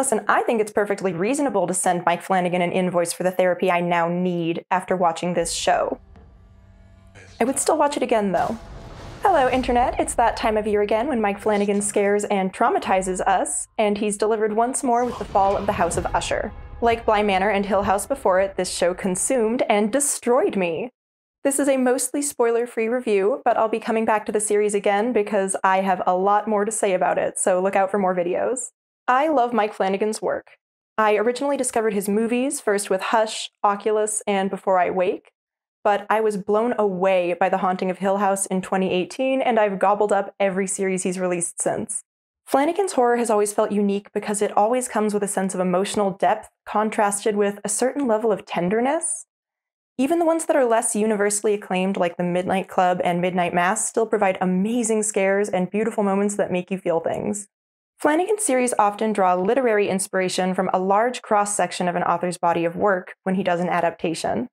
Listen, I think it's perfectly reasonable to send Mike Flanagan an invoice for the therapy I now need after watching this show. I would still watch it again, though. Hello, Internet. It's that time of year again when Mike Flanagan scares and traumatizes us, and he's delivered once more with The Fall of the House of Usher. Like Bly Manor and Hill House before it, this show consumed and destroyed me. This is a mostly spoiler-free review, but I'll be coming back to the series again because I have a lot more to say about it, so look out for more videos. I love Mike Flanagan's work. I originally discovered his movies, first with Hush, Oculus, and Before I Wake, but I was blown away by The Haunting of Hill House in 2018, and I've gobbled up every series he's released since. Flanagan's horror has always felt unique because it always comes with a sense of emotional depth, contrasted with a certain level of tenderness. Even the ones that are less universally acclaimed, like The Midnight Club and Midnight Mass, still provide amazing scares and beautiful moments that make you feel things. Flanagan's series often draw literary inspiration from a large cross-section of an author's body of work when he does an adaptation.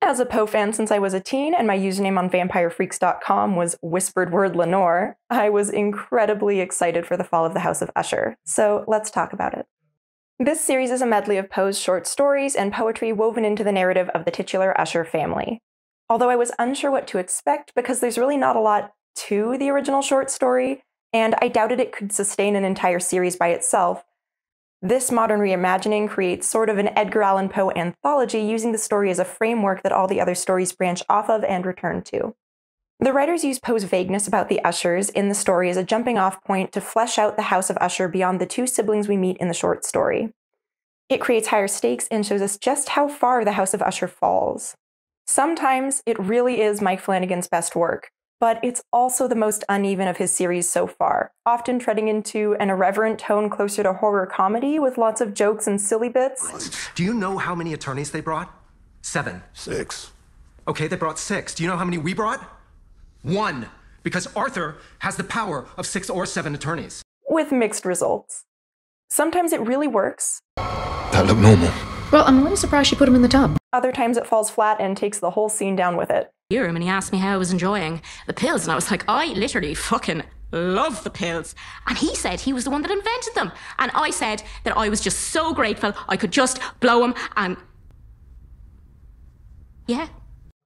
As a Poe fan since I was a teen, and my username on vampirefreaks.com was whispered word Lenore, I was incredibly excited for The Fall of the House of Usher, so let's talk about it. This series is a medley of Poe's short stories and poetry woven into the narrative of the titular Usher family. Although I was unsure what to expect because there's really not a lot to the original short story, and I doubted it could sustain an entire series by itself, this modern reimagining creates sort of an Edgar Allan Poe anthology using the story as a framework that all the other stories branch off of and return to. The writers use Poe's vagueness about the Ushers in the story as a jumping-off point to flesh out the House of Usher beyond the two siblings we meet in the short story. It creates higher stakes and shows us just how far the House of Usher falls. Sometimes it really is Mike Flanagan's best work, but it's also the most uneven of his series so far, often treading into an irreverent tone closer to horror comedy with lots of jokes and silly bits. Do you know how many attorneys they brought? 7. 6. Okay, they brought 6. Do you know how many we brought? 1. Because Arthur has the power of 6 or 7 attorneys. With mixed results. Sometimes it really works. That looked normal. Well, I'm a little surprised she put him in the tub. Other times it falls flat and takes the whole scene down with it. And he asked me how I was enjoying the pills, and I was like, I literally fucking love the pills. And he said he was the one that invented them. And I said that I was just so grateful I could just blow them and... yeah.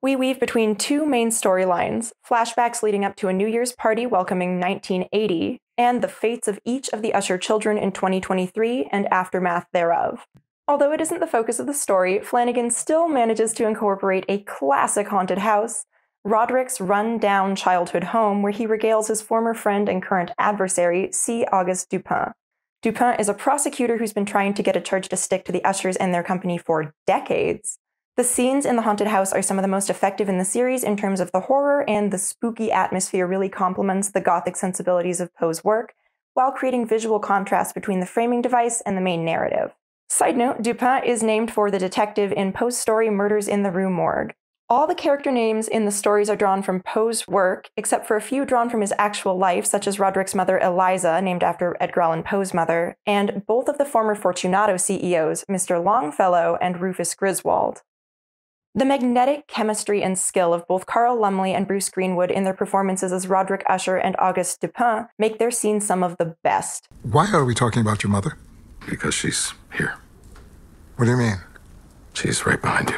We weave between two main storylines, flashbacks leading up to a New Year's party welcoming 1980, and the fates of each of the Usher children in 2023 and aftermath thereof. Although it isn't the focus of the story, Flanagan still manages to incorporate a classic haunted house, Roderick's run-down childhood home, where he regales his former friend and current adversary, C. Auguste Dupin. Dupin is a prosecutor who's been trying to get a charge to stick to the Ushers and their company for decades. The scenes in the haunted house are some of the most effective in the series in terms of the horror, and the spooky atmosphere really complements the gothic sensibilities of Poe's work, while creating visual contrast between the framing device and the main narrative. Side note, Dupin is named for the detective in Poe's story Murders in the Rue Morgue. All the character names in the stories are drawn from Poe's work, except for a few drawn from his actual life, such as Roderick's mother Eliza, named after Edgar Allan Poe's mother, and both of the former Fortunato CEOs, Mr. Longfellow and Rufus Griswold. The magnetic chemistry and skill of both Carl Lumbly and Bruce Greenwood in their performances as Roderick Usher and Auguste Dupin make their scenes some of the best. Why are we talking about your mother? Because she's here. What do you mean? She's right behind you.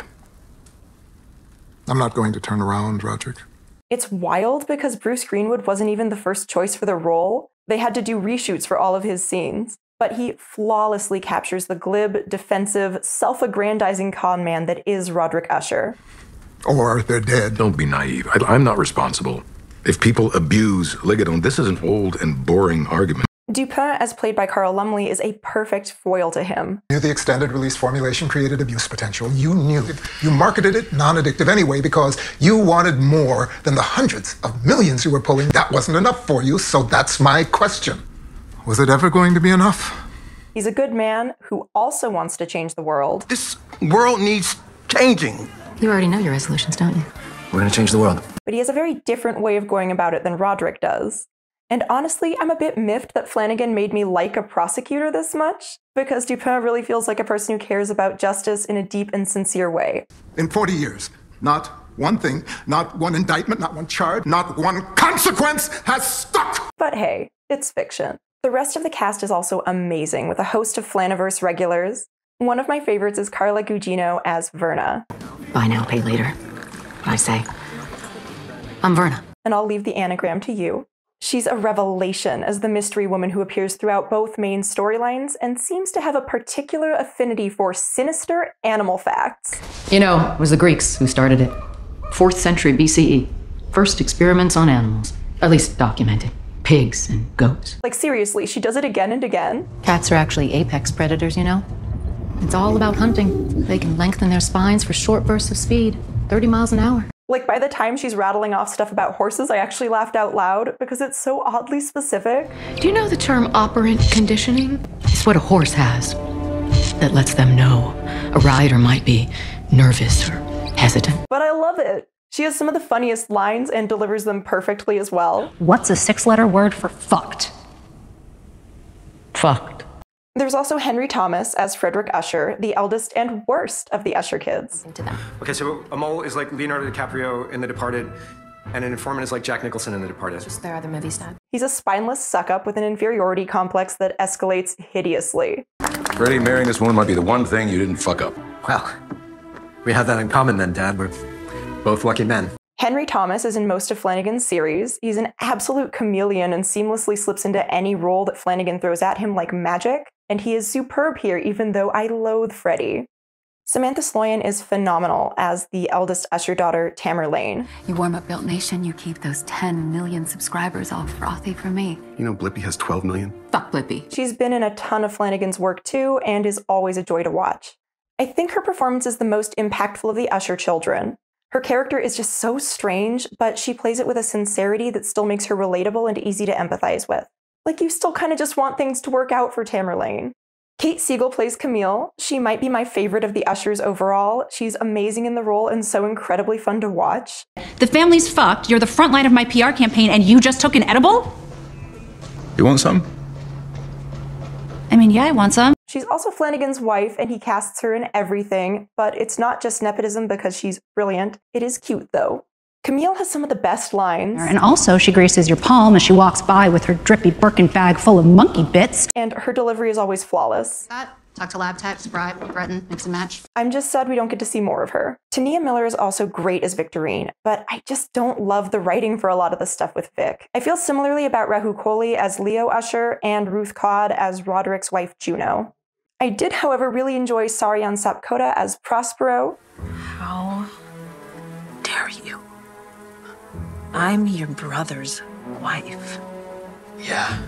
I'm not going to turn around, Roderick. It's wild because Bruce Greenwood wasn't even the first choice for the role. They had to do reshoots for all of his scenes. But he flawlessly captures the glib, defensive, self-aggrandizing con man that is Roderick Usher. Or they're dead. Don't be naive. I'm not responsible. If people abuse Ligodon, this is an old and boring argument. Dupin, as played by Carl Lumbly, is a perfect foil to him. You knew the extended-release formulation created abuse potential. You knew it. You marketed it non-addictive anyway because you wanted more than the hundreds of millions you were pulling. That wasn't enough for you, so that's my question. Was it ever going to be enough? He's a good man who also wants to change the world. This world needs changing. You already know your resolutions, don't you? We're going to change the world. But he has a very different way of going about it than Roderick does. And honestly, I'm a bit miffed that Flanagan made me like a prosecutor this much, because Dupin really feels like a person who cares about justice in a deep and sincere way. In 40 years, not one thing, not one indictment, not one charge, not one consequence has stuck! But hey, it's fiction. The rest of the cast is also amazing, with a host of Flaniverse regulars. One of my favorites is Carla Gugino as Verna. Buy now, pay later, I say. I'm Verna. And I'll leave the anagram to you. She's a revelation as the mystery woman who appears throughout both main storylines and seems to have a particular affinity for sinister animal facts. You know, it was the Greeks who started it. 4th century BCE. First experiments on animals, at least documented. Pigs and goats. Like seriously, she does it again and again. Cats are actually apex predators, you know? It's all about hunting. They can lengthen their spines for short bursts of speed, 30 miles an hour. Like, by the time she's rattling off stuff about horses, I actually laughed out loud because it's so oddly specific. Do you know the term operant conditioning? It's what a horse has that lets them know a rider might be nervous or hesitant. But I love it. She has some of the funniest lines and delivers them perfectly as well. What's a 6-letter word for fucked? Fucked. There's also Henry Thomas as Frederick Usher, the eldest and worst of the Usher kids. Okay, so a mole is like Leonardo DiCaprio in The Departed, and an informant is like Jack Nicholson in The Departed. Just their other movie star. He's a spineless suck-up with an inferiority complex that escalates hideously. Freddie, marrying this woman might be the one thing you didn't fuck up. Well, we have that in common then, Dad. We're both lucky men. Henry Thomas is in most of Flanagan's series. He's an absolute chameleon and seamlessly slips into any role that Flanagan throws at him like magic, and he is superb here, even though I loathe Freddie. Samantha Sloyan is phenomenal as the eldest Usher daughter, Tamerlane. You warm up Built Nation, you keep those 10 million subscribers all frothy for me. You know Blippy has 12 million? Fuck Blippy. She's been in a ton of Flanagan's work too, and is always a joy to watch. I think her performance is the most impactful of the Usher children. Her character is just so strange, but she plays it with a sincerity that still makes her relatable and easy to empathize with. Like, you still kind of just want things to work out for Tamerlane. Kate Siegel plays Camille. She might be my favorite of the Ushers overall. She's amazing in the role and so incredibly fun to watch. The family's fucked, you're the front line of my PR campaign, and you just took an edible? You want some? I mean, yeah, I want some. She's also Flanagan's wife, and he casts her in everything, but it's not just nepotism because she's brilliant. It is cute, though. Camille has some of the best lines. And also, she graces your palm as she walks by with her drippy Birkin bag full of monkey bits. And her delivery is always flawless. Talk to lab types, bribe, threaten, mix and match. I'm just sad we don't get to see more of her. Tania Miller is also great as Victorine, but I just don't love the writing for a lot of the stuff with Vic. I feel similarly about Rahul Kohli as Leo Usher and Ruth Codd as Roderick's wife Juno. I did, however, really enjoy Saryan Sapkota as Prospero. How dare you? I'm your brother's wife. Yeah.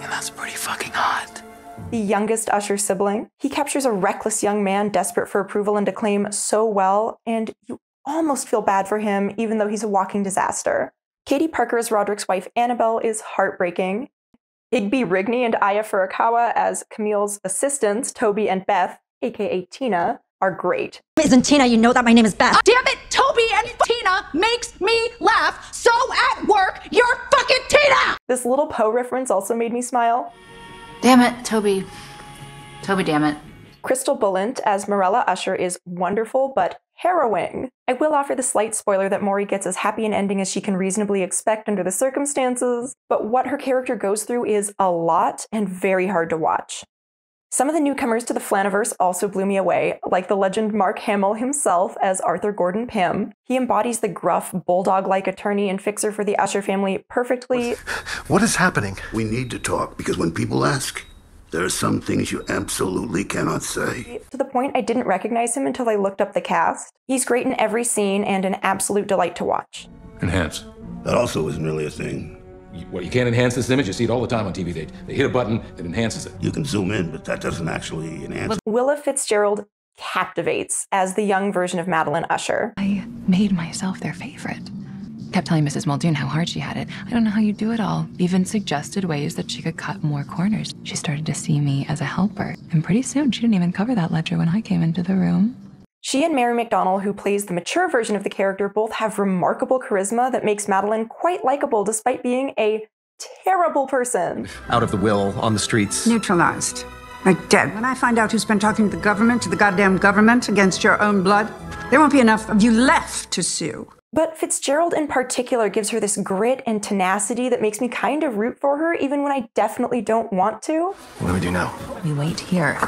And that's pretty fucking hot. The youngest Usher sibling. He captures a reckless young man desperate for approval and acclaim so well, and you almost feel bad for him, even though he's a walking disaster. Katie Parker as Roderick's wife Annabelle is heartbreaking. Igby Rigney and Aya Furukawa as Camille's assistants, Toby and Beth, aka Tina, are great. Isn't Tina, you know that my name is Beth. Damn it, Toby and Tina makes me laugh, so at work, you're fucking Tina! This little Poe reference also made me smile. Damn it, Toby. Toby, damn it. Crystal Bullant as Morella Usher is wonderful, but harrowing. I will offer the slight spoiler that Maury gets as happy an ending as she can reasonably expect under the circumstances, but what her character goes through is a lot and very hard to watch. Some of the newcomers to the Flaniverse also blew me away, like the legend Mark Hamill himself as Arthur Gordon Pym. He embodies the gruff, bulldog-like attorney and fixer for the Usher family perfectly. What is happening? We need to talk, because when people ask, there are some things you absolutely cannot say. To the point I didn't recognize him until I looked up the cast. He's great in every scene and an absolute delight to watch. Enhance. That also isn't really a thing. Well, you can't enhance this image. You see it all the time on TV. They hit a button that enhances it. You can zoom in, but that doesn't actually enhance it. Willa Fitzgerald captivates as the young version of Madeline Usher. I made myself their favorite. Kept telling Mrs. Muldoon how hard she had it. I don't know how you do it all. Even suggested ways that she could cut more corners. She started to see me as a helper. And pretty soon, she didn't even cover that ledger when I came into the room. She and Mary McDonnell, who plays the mature version of the character, both have remarkable charisma that makes Madeline quite likable despite being a terrible person. Out of the will, on the streets. Neutralized. Like dead. When I find out who's been talking to the government, against your own blood, there won't be enough of you left to sue. But Fitzgerald in particular gives her this grit and tenacity that makes me kind of root for her, even when I definitely don't want to. What do we do now? We wait here.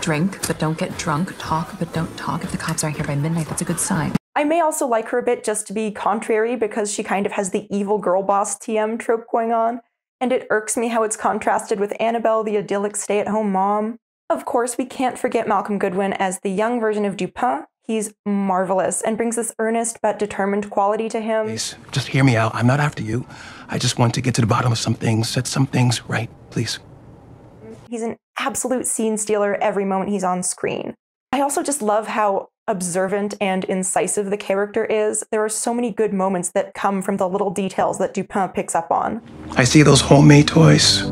Drink, but don't get drunk. Talk, but don't talk. If the cops aren't here by midnight, that's a good sign. I may also like her a bit just to be contrary, because she kind of has the evil girl boss TM trope going on. And it irks me how it's contrasted with Annabelle, the idyllic stay-at-home mom. Of course, we can't forget Malcolm Goodwin as the young version of Dupin. He's marvelous and brings this earnest but determined quality to him. Please, just hear me out. I'm not after you. I just want to get to the bottom of some things, set some things right, please. He's an absolute scene stealer every moment he's on screen. I also just love how observant and incisive the character is. There are so many good moments that come from the little details that Dupin picks up on. I see those homemade toys.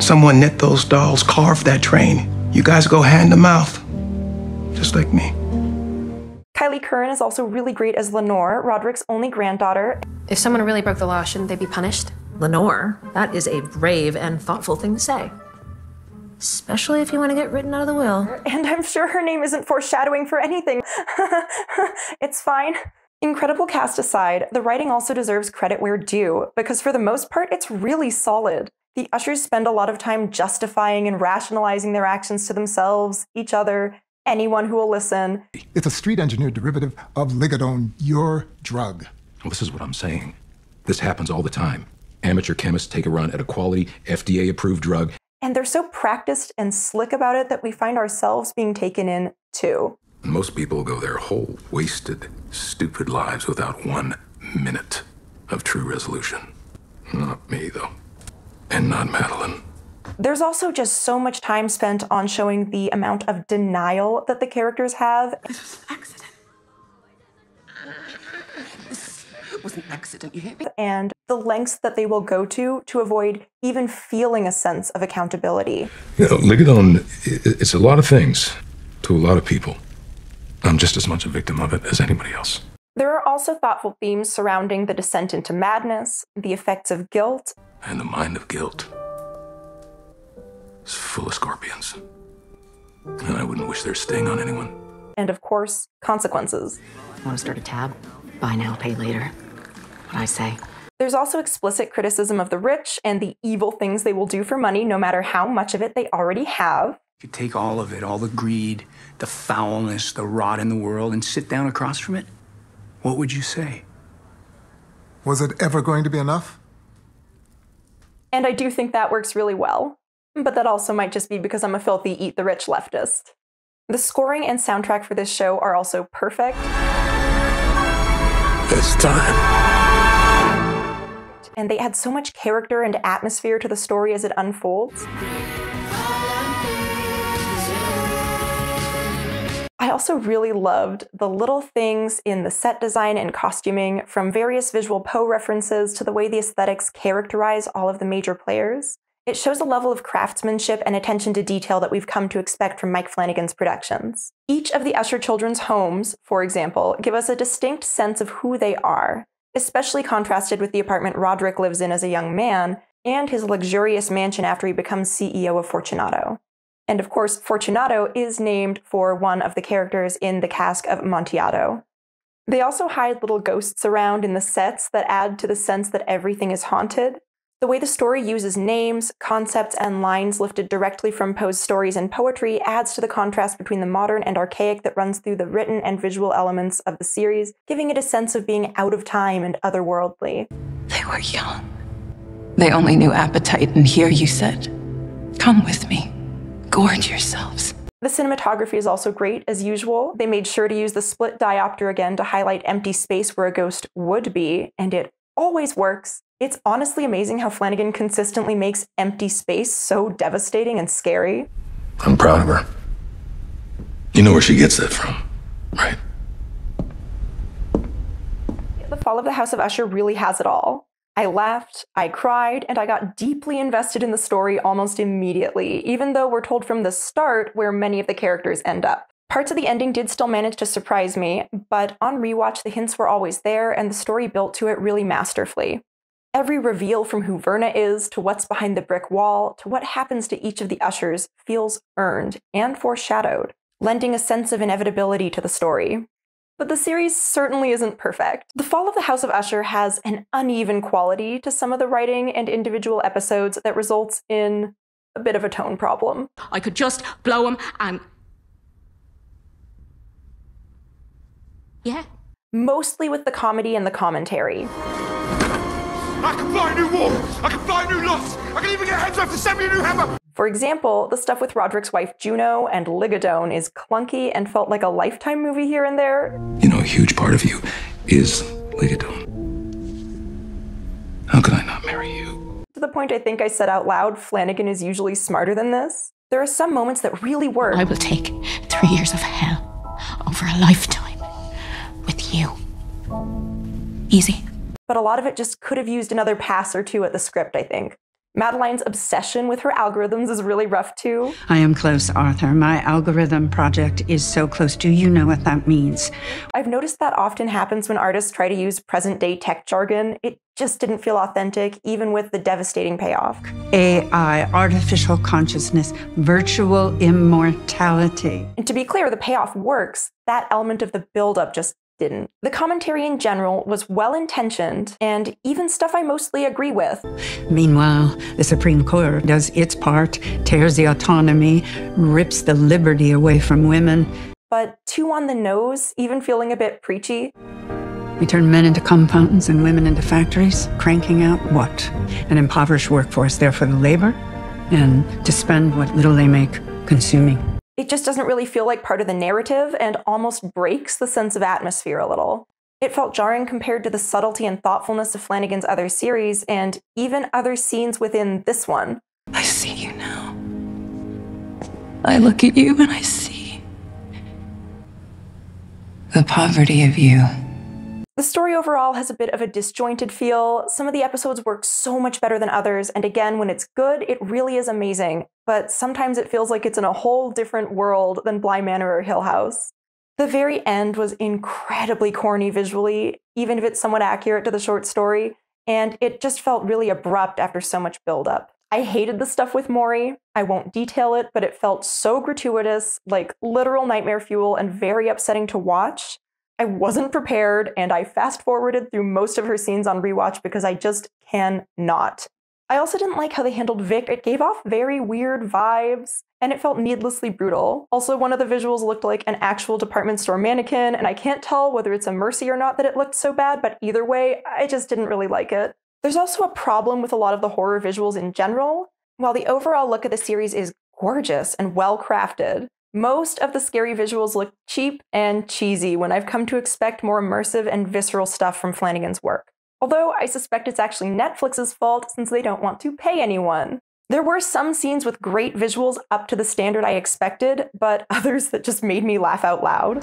Someone knit those dolls, carved that train. You guys go hand to mouth, just like me. Kylie Curran is also really great as Lenore, Roderick's only granddaughter. If someone really broke the law, shouldn't they be punished? Lenore, that is a brave and thoughtful thing to say. Especially if you want to get written out of the will. And I'm sure her name isn't foreshadowing for anything. It's fine. Incredible cast aside, the writing also deserves credit where due, because for the most part, it's really solid. The Ushers spend a lot of time justifying and rationalizing their actions to themselves, each other, anyone who will listen. It's a street engineered derivative of Ligodon, your drug. Well, this is what I'm saying. This happens all the time. Amateur chemists take a run at a quality, FDA-approved drug. And they're so practiced and slick about it that we find ourselves being taken in, too. Most people go their whole wasted, stupid lives without 1 minute of true resolution. Not me, though. And not Madeline. There's also just so much time spent on showing the amount of denial that the characters have. This was an accident. This was an accident, you hear me? And the lengths that they will go to avoid even feeling a sense of accountability. You know, Ligodon, it's a lot of things to a lot of people. I'm just as much a victim of it as anybody else. There are also thoughtful themes surrounding the descent into madness, the effects of guilt. And the mind of guilt is full of scorpions. And I wouldn't wish their sting on anyone. And of course, consequences. Want to start a tab? Buy now, pay later. What I say. There's also explicit criticism of the rich and the evil things they will do for money, no matter how much of it they already have. If you take all of it, all the greed, the foulness, the rot in the world, and sit down across from it, what would you say? Was it ever going to be enough? And I do think that works really well. But that also might just be because I'm a filthy eat-the-rich leftist. The scoring and soundtrack for this show are also perfect. It's time. And they add so much character and atmosphere to the story as it unfolds. I also really loved the little things in the set design and costuming, from various visual Poe references to the way the aesthetics characterize all of the major players. It shows a level of craftsmanship and attention to detail that we've come to expect from Mike Flanagan's productions. Each of the Usher children's homes, for example, give us a distinct sense of who they are, especially contrasted with the apartment Roderick lives in as a young man, and his luxurious mansion after he becomes CEO of Fortunato. And of course, Fortunato is named for one of the characters in The Cask of Amontillado. They also hide little ghosts around in the sets that add to the sense that everything is haunted. The way the story uses names, concepts, and lines lifted directly from Poe's stories and poetry adds to the contrast between the modern and archaic that runs through the written and visual elements of the series, giving it a sense of being out of time and otherworldly. They were young. They only knew appetite, and here you said, "Come with me, gorge yourselves." The cinematography is also great, as usual. They made sure to use the split diopter again to highlight empty space where a ghost would be, and it always works. It's honestly amazing how Flanagan consistently makes empty space so devastating and scary. I'm proud of her. You know where she gets that from, right? The Fall of the House of Usher really has it all. I laughed, I cried, and I got deeply invested in the story almost immediately, even though we're told from the start where many of the characters end up. Parts of the ending did still manage to surprise me, but on rewatch, the hints were always there, and the story built to it really masterfully. Every reveal from who Verna is, to what's behind the brick wall, to what happens to each of the Ushers, feels earned and foreshadowed, lending a sense of inevitability to the story. But the series certainly isn't perfect. The Fall of the House of Usher has an uneven quality to some of the writing and individual episodes that results in a bit of a tone problem. I could just blow them and... yeah. Mostly with the comedy and the commentary. I can fly a new wall! I can fly a new loft! I can even get Hedgehog to send me a new hammer! For example, the stuff with Roderick's wife Juno and Ligodon is clunky and felt like a Lifetime movie here and there. You know, a huge part of you is Ligodon. How could I not marry you? To the point I think I said out loud, Flanagan is usually smarter than this. There are some moments that really work. I will take 3 years of hell over a lifetime with you. Easy. But a lot of it just could have used another pass or two at the script, I think. Madeline's obsession with her algorithms is really rough too. I am close, Arthur. My algorithm project is so close. Do you know what that means? I've noticed that often happens when artists try to use present-day tech jargon. It just didn't feel authentic, even with the devastating payoff. AI, artificial consciousness, virtual immortality. And to be clear, the payoff works. That element of the buildup just didn't. The commentary in general was well-intentioned, and even stuff I mostly agree with. Meanwhile, the Supreme Court does its part, tears the autonomy, rips the liberty away from women. But too on the nose, even feeling a bit preachy. We turn men into compounds and women into factories, cranking out what? An impoverished workforce there for the labor, and to spend what little they make consuming. It just doesn't really feel like part of the narrative and almost breaks the sense of atmosphere a little. It felt jarring compared to the subtlety and thoughtfulness of Flanagan's other series and even other scenes within this one. I see you now. I look at you and I see the poverty of you. The story overall has a bit of a disjointed feel. Some of the episodes work so much better than others, and again, when it's good, it really is amazing, but sometimes it feels like it's in a whole different world than Bly Manor or Hill House. The very end was incredibly corny visually, even if it's somewhat accurate to the short story, and it just felt really abrupt after so much buildup. I hated the stuff with Maury. I won't detail it, but it felt so gratuitous, like literal nightmare fuel and very upsetting to watch. I wasn't prepared, and I fast-forwarded through most of her scenes on rewatch because I just cannot. I also didn't like how they handled Vic. It gave off very weird vibes, and it felt needlessly brutal. Also, one of the visuals looked like an actual department store mannequin, and I can't tell whether it's a mercy or not that it looked so bad, but either way, I just didn't really like it. There's also a problem with a lot of the horror visuals in general. While the overall look of the series is gorgeous and well-crafted, most of the scary visuals look cheap and cheesy when I've come to expect more immersive and visceral stuff from Flanagan's work. Although I suspect it's actually Netflix's fault since they don't want to pay anyone. There were some scenes with great visuals up to the standard I expected, but others that just made me laugh out loud.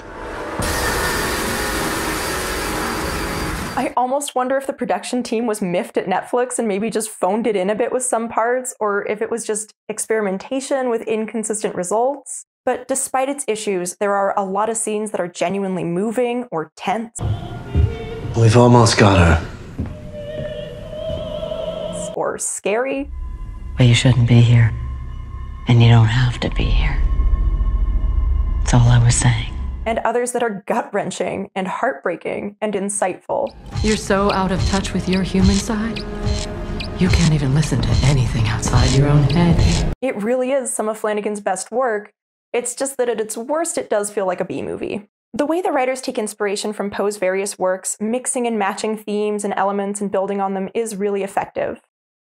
I almost wonder if the production team was miffed at Netflix and maybe just phoned it in a bit with some parts, or if it was just experimentation with inconsistent results. But despite its issues, there are a lot of scenes that are genuinely moving or tense. We've almost got her. Or scary. Well, you shouldn't be here. And you don't have to be here. That's all I was saying. And others that are gut-wrenching and heartbreaking and insightful. You're so out of touch with your human side. You can't even listen to anything outside your own head. It really is some of Flanagan's best work. It's just that at its worst, it does feel like a B-movie. The way the writers take inspiration from Poe's various works, mixing and matching themes and elements and building on them is really effective.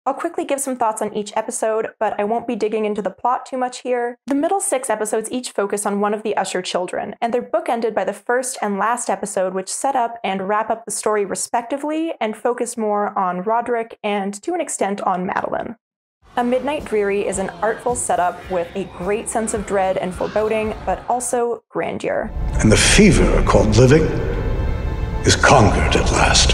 I'll quickly give some thoughts on each episode, but I won't be digging into the plot too much here. The middle 6 episodes each focus on one of the Usher children, and they're bookended by the first and last episode, which set up and wrap up the story respectively and focus more on Roderick and, to an extent, on Madeline. A Midnight Dreary is an artful setup with a great sense of dread and foreboding, but also grandeur. And the fever called living is conquered at last.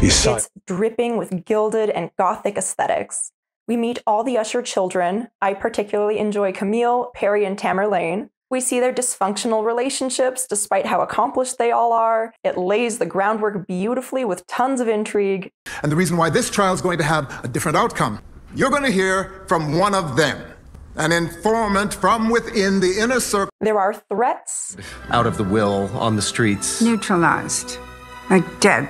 It's dripping with gilded and gothic aesthetics. We meet all the Usher children. I particularly enjoy Camille, Perry, and Tamerlane. We see their dysfunctional relationships, despite how accomplished they all are. It lays the groundwork beautifully with tons of intrigue. And the reason why this trial is going to have a different outcome. You're going to hear from one of them. an informant from within the inner circle. There are threats. Out of the will, on the streets. Neutralized, like dead.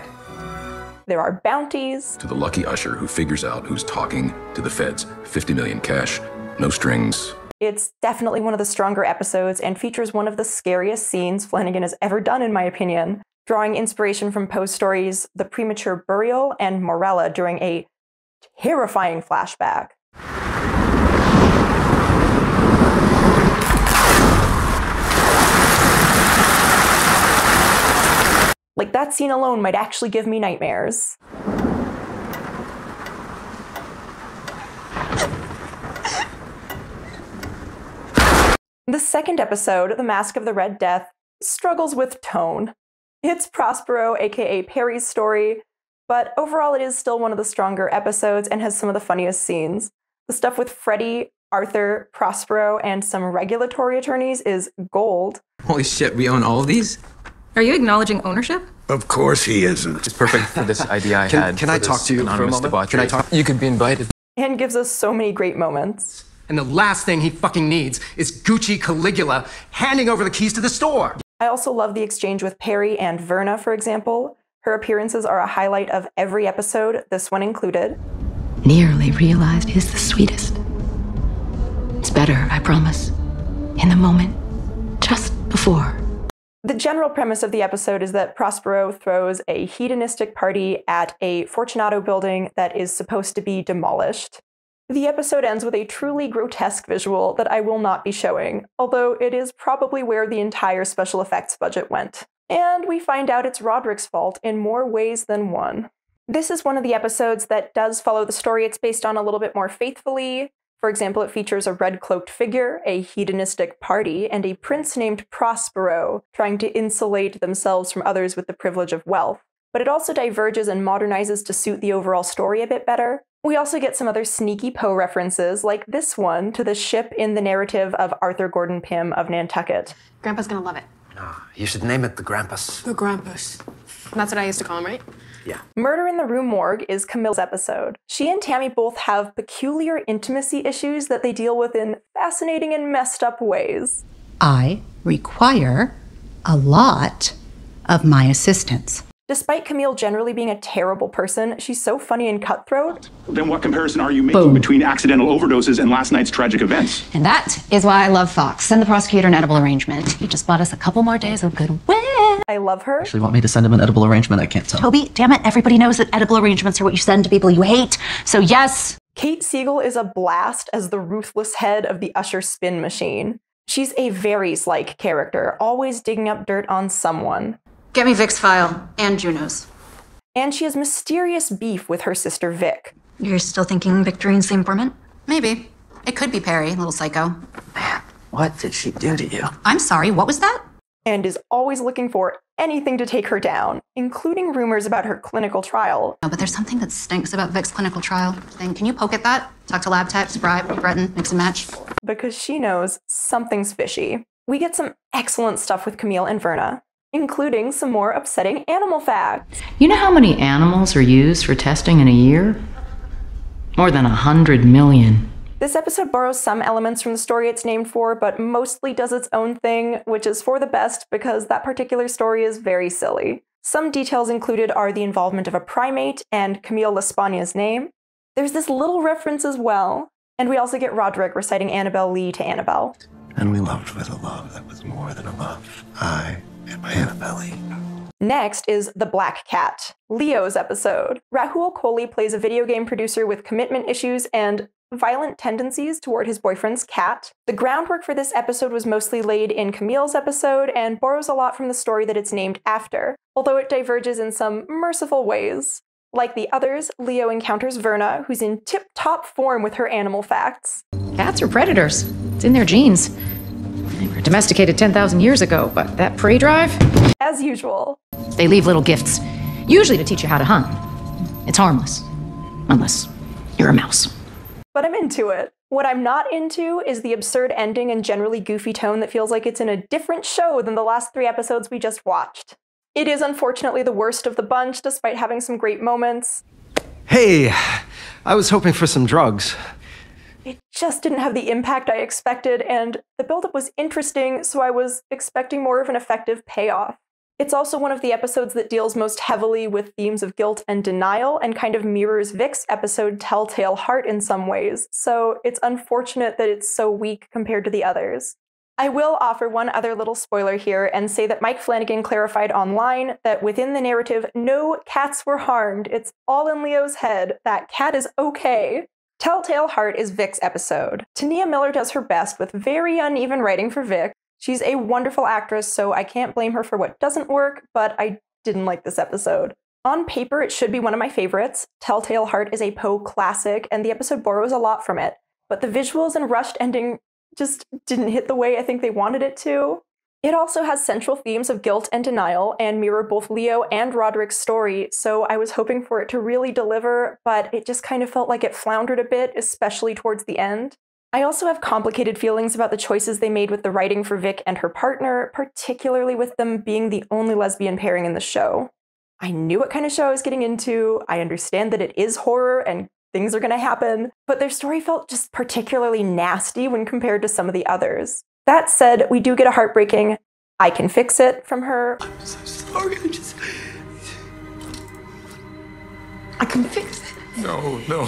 There are bounties. To the lucky usher who figures out who's talking to the feds. 50 million cash, no strings. It's definitely one of the stronger episodes and features one of the scariest scenes Flanagan has ever done, in my opinion. Drawing inspiration from Poe's stories, The Premature Burial and Morella, during a terrifying flashback. Like, that scene alone might actually give me nightmares. The second episode, The Mask of the Red Death, struggles with tone. It's Prospero, aka Perry's story, but overall it is still one of the stronger episodes and has some of the funniest scenes. The stuff with Freddie, Arthur, Prospero, and some regulatory attorneys is gold. Holy shit, we own all of these? Are you acknowledging ownership? Of course he isn't. It's perfect for this idea I had. Can I talk to you for a moment? Can I talk? You could be invited. And gives us so many great moments. And the last thing he fucking needs is Gucci Caligula handing over the keys to the store. I also love the exchange with Perry and Verna, for example. Her appearances are a highlight of every episode, this one included. Nearly realized is the sweetest. It's better, I promise. In the moment, just before. The general premise of the episode is that Prospero throws a hedonistic party at a Fortunato building that is supposed to be demolished. The episode ends with a truly grotesque visual that I will not be showing, although it is probably where the entire special effects budget went. And we find out it's Roderick's fault in more ways than one. This is one of the episodes that does follow the story it's based on a little bit more faithfully. For example, it features a red-cloaked figure, a hedonistic party, and a prince named Prospero trying to insulate themselves from others with the privilege of wealth. But it also diverges and modernizes to suit the overall story a bit better. We also get some other sneaky Poe references, like this one to the ship in the narrative of Arthur Gordon Pym of Nantucket. Grandpa's gonna love it. You should name it the Grampus. The Grampus. That's what I used to call him, right? Yeah. Murder in the Rue Morgue is Camille's episode. She and Tammy both have peculiar intimacy issues that they deal with in fascinating and messed up ways. I require a lot of my assistance. Despite Camille generally being a terrible person, she's so funny and cutthroat. Then what comparison are you making between accidental overdoses and last night's tragic events? And that is why I love Fox. Send the prosecutor an edible arrangement. He just bought us a couple more days of goodwill. I love her. Actually want me to send him an edible arrangement? I can't tell. Toby, damn it, everybody knows that edible arrangements are what you send to people you hate, so yes. Kate Siegel is a blast as the ruthless head of the Usher spin machine. She's a Varys-like character, always digging up dirt on someone. Get me Vic's file, and Juno's. And she has mysterious beef with her sister Vic. You're still thinking Victorine's the informant? Maybe. It could be Perry, little psycho. What did she do to you? I'm sorry, what was that? And is always looking for anything to take her down, including rumors about her clinical trial. No, but there's something that stinks about Vic's clinical trial thing. Can you poke at that? Talk to lab techs, bribe, threaten, mix and match. Because she knows something's fishy. We get some excellent stuff with Camille and Verna, including some more upsetting animal facts. You know how many animals are used for testing in a year? More than 100 million. This episode borrows some elements from the story it's named for, but mostly does its own thing, which is for the best because that particular story is very silly. Some details included are the involvement of a primate and Camille Laspagna's name. There's this little reference as well, and we also get Roderick reciting Annabelle Lee to Annabelle. And we loved with a love that was more than a love. I and my Annabelle. Next is The Black Cat, Leo's episode. Rahul Kohli plays a video game producer with commitment issues and violent tendencies toward his boyfriend's cat. The groundwork for this episode was mostly laid in Camille's episode and borrows a lot from the story that it's named after, although it diverges in some merciful ways. Like the others, Leo encounters Verna, who's in tip-top form with her animal facts. Cats are predators. It's in their genes. They were domesticated 10,000 years ago, but that prey drive? As usual. They leave little gifts, usually to teach you how to hunt. It's harmless, unless you're a mouse. But I'm into it. What I'm not into is the absurd ending and generally goofy tone that feels like it's in a different show than the last three episodes we just watched. It is unfortunately the worst of the bunch, despite having some great moments. Hey, I was hoping for some drugs. It just didn't have the impact I expected, and the buildup was interesting, so I was expecting more of an effective payoff. It's also one of the episodes that deals most heavily with themes of guilt and denial, and kind of mirrors Vic's episode Telltale Heart in some ways, so it's unfortunate that it's so weak compared to the others. I will offer one other little spoiler here and say that Mike Flanagan clarified online that within the narrative, no cats were harmed. It's all in Leo's head. That cat is okay. Telltale Heart is Vic's episode. Tania Miller does her best with very uneven writing for Vic. She's a wonderful actress, so I can't blame her for what doesn't work, but I didn't like this episode. On paper, it should be one of my favorites. Telltale Heart is a Poe classic, and the episode borrows a lot from it, but the visuals and rushed ending just didn't hit the way I think they wanted it to. It also has central themes of guilt and denial and mirror both Leo and Roderick's story, so I was hoping for it to really deliver, but it just kind of felt like it floundered a bit, especially towards the end. I also have complicated feelings about the choices they made with the writing for Vic and her partner, particularly with them being the only lesbian pairing in the show. I knew what kind of show I was getting into, I understand that it is horror and things are going to happen, but their story felt just particularly nasty when compared to some of the others. That said, we do get a heartbreaking "I can fix it" from her. I'm so sorry, I can fix it. No.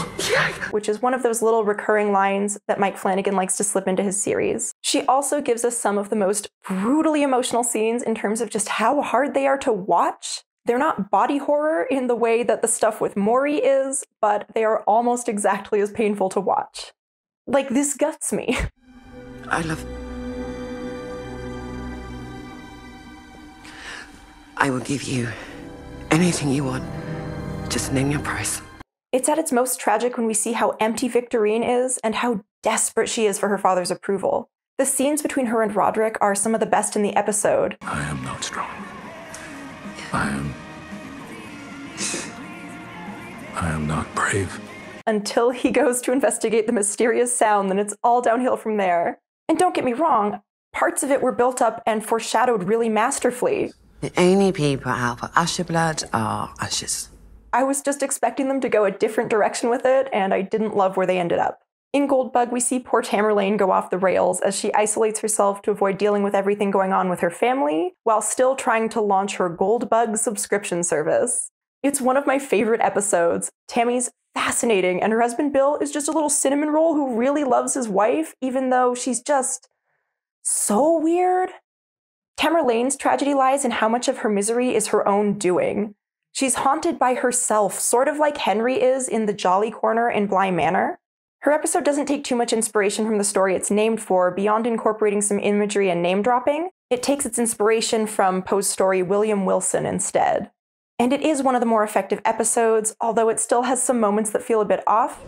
Which is one of those little recurring lines that Mike Flanagan likes to slip into his series. She also gives us some of the most brutally emotional scenes in terms of just how hard they are to watch. They're not body horror in the way that the stuff with Maury is, but they are almost exactly as painful to watch. Like, this guts me. I will give you anything you want. Just name your price. It's at its most tragic when we see how empty Victorine is and how desperate she is for her father's approval. The scenes between her and Roderick are some of the best in the episode. I am not strong. I am not brave. Until he goes to investigate the mysterious sound, then it's all downhill from there. And don't get me wrong, parts of it were built up and foreshadowed really masterfully. The only people out for Usher blood are Ushers. I was just expecting them to go a different direction with it, and I didn't love where they ended up. In Goldbug, we see poor Tamerlane go off the rails as she isolates herself to avoid dealing with everything going on with her family, while still trying to launch her Goldbug subscription service. It's one of my favorite episodes. Tammy's fascinating, and her husband Bill is just a little cinnamon roll who really loves his wife, even though she's just so weird. Tamerlane's tragedy lies in how much of her misery is her own doing. She's haunted by herself, sort of like Henry is in the Jolly Corner in Bly Manor. Her episode doesn't take too much inspiration from the story it's named for, beyond incorporating some imagery and name-dropping. It takes its inspiration from Poe's story William Wilson instead. And it is one of the more effective episodes, although it still has some moments that feel a bit off.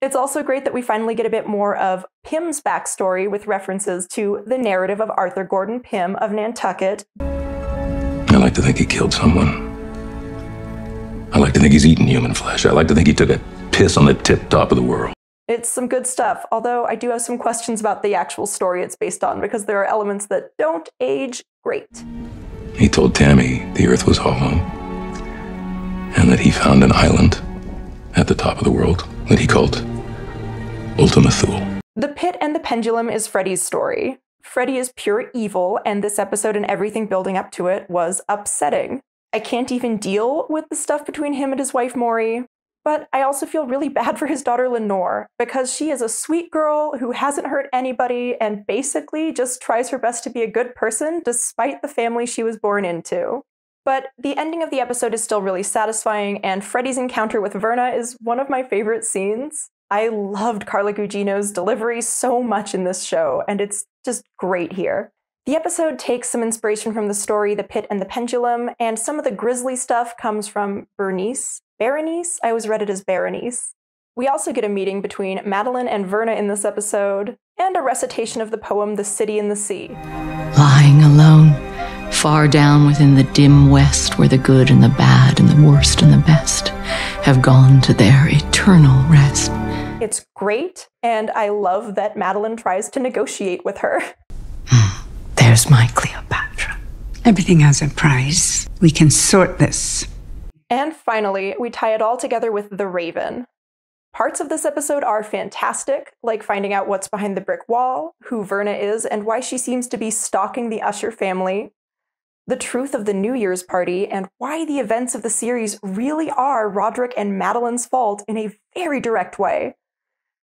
It's also great that we finally get a bit more of Pym's backstory with references to the narrative of Arthur Gordon Pym of Nantucket. I like to think he killed someone. I like to think he's eaten human flesh. I like to think he took a piss on the tip top of the world. It's some good stuff, although I do have some questions about the actual story it's based on, because there are elements that don't age great. He told Tammy the earth was hollow, and that he found an island at the top of the world that he called Ultima Thule. The Pit and the Pendulum is Freddie's story. Freddie is pure evil, and this episode and everything building up to it was upsetting. I can't even deal with the stuff between him and his wife Maury, but I also feel really bad for his daughter Lenore, because she is a sweet girl who hasn't hurt anybody and basically just tries her best to be a good person despite the family she was born into. But the ending of the episode is still really satisfying, and Freddie's encounter with Verna is one of my favorite scenes. I loved Carla Gugino's delivery so much in this show, and it's just great here. The episode takes some inspiration from the story The Pit and the Pendulum, and some of the grisly stuff comes from Berenice? I always read it as Berenice. We also get a meeting between Madeline and Verna in this episode, and a recitation of the poem The City in the Sea. Lying alone, far down within the dim west, where the good and the bad and the worst and the best have gone to their eternal rest. It's great, and I love that Madeline tries to negotiate with her. There's my Cleopatra. Everything has a price. We can sort this. And finally, we tie it all together with The Raven. Parts of this episode are fantastic, like finding out what's behind the brick wall, who Verna is, and why she seems to be stalking the Usher family, the truth of the New Year's party, and why the events of the series really are Roderick and Madeline's fault in a very direct way.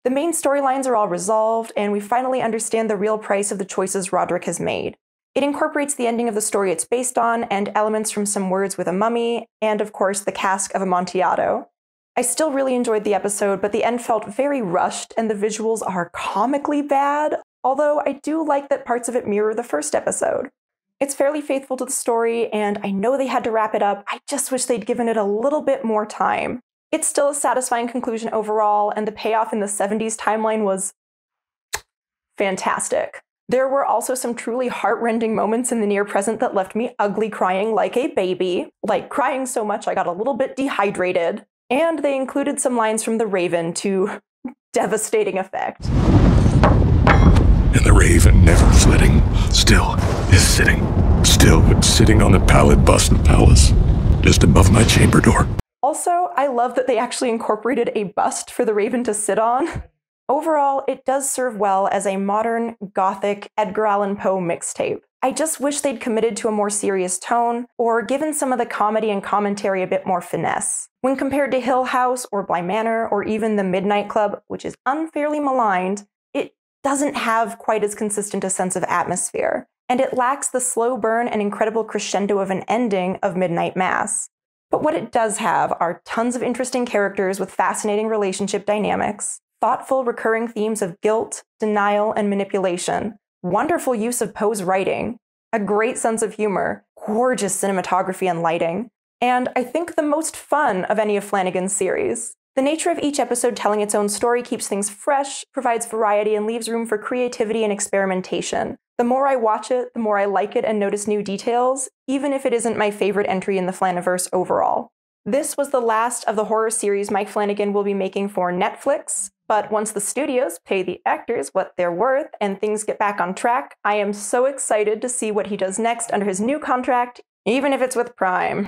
The main storylines are all resolved, and we finally understand the real price of the choices Roderick has made. It incorporates the ending of the story it's based on, and elements from Some Words with a Mummy, and of course the Cask of Amontillado. I still really enjoyed the episode, but the end felt very rushed, and the visuals are comically bad, although I do like that parts of it mirror the first episode. It's fairly faithful to the story, and I know they had to wrap it up, I just wish they'd given it a little bit more time. It's still a satisfying conclusion overall, and the payoff in the 70s timeline was fantastic. There were also some truly heartrending moments in the near present that left me ugly crying like a baby, like crying so much I got a little bit dehydrated. And they included some lines from The Raven to devastating effect. And the raven, never flitting, still is sitting. Still, but sitting on the pallid bust palace, just above my chamber door. Also, I love that they actually incorporated a bust for the raven to sit on. Overall, it does serve well as a modern, gothic, Edgar Allan Poe mixtape. I just wish they'd committed to a more serious tone, or given some of the comedy and commentary a bit more finesse. When compared to Hill House, or Bly Manor, or even The Midnight Club, which is unfairly maligned, it doesn't have quite as consistent a sense of atmosphere, and it lacks the slow burn and incredible crescendo of an ending of Midnight Mass. But what it does have are tons of interesting characters with fascinating relationship dynamics, thoughtful recurring themes of guilt, denial, and manipulation, wonderful use of Poe's writing, a great sense of humor, gorgeous cinematography and lighting, and I think the most fun of any of Flanagan's series. The nature of each episode telling its own story keeps things fresh, provides variety, and leaves room for creativity and experimentation. The more I watch it, the more I like it and notice new details, even if it isn't my favorite entry in the Flaniverse overall. This was the last of the horror series Mike Flanagan will be making for Netflix, but once the studios pay the actors what they're worth and things get back on track, I am so excited to see what he does next under his new contract, even if it's with Prime.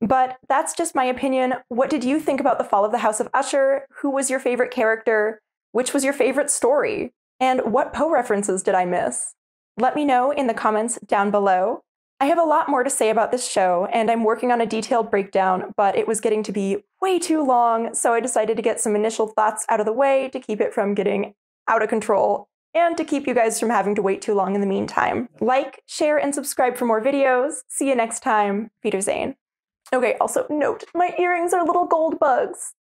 But that's just my opinion. What did you think about The Fall of the House of Usher? Who was your favorite character? Which was your favorite story? And what Poe references did I miss? Let me know in the comments down below. I have a lot more to say about this show, and I'm working on a detailed breakdown, but it was getting to be way too long, so I decided to get some initial thoughts out of the way to keep it from getting out of control, and to keep you guys from having to wait too long in the meantime. Like, share, and subscribe for more videos. See you next time. Peter Zane. Okay, also note, my earrings are little gold bugs.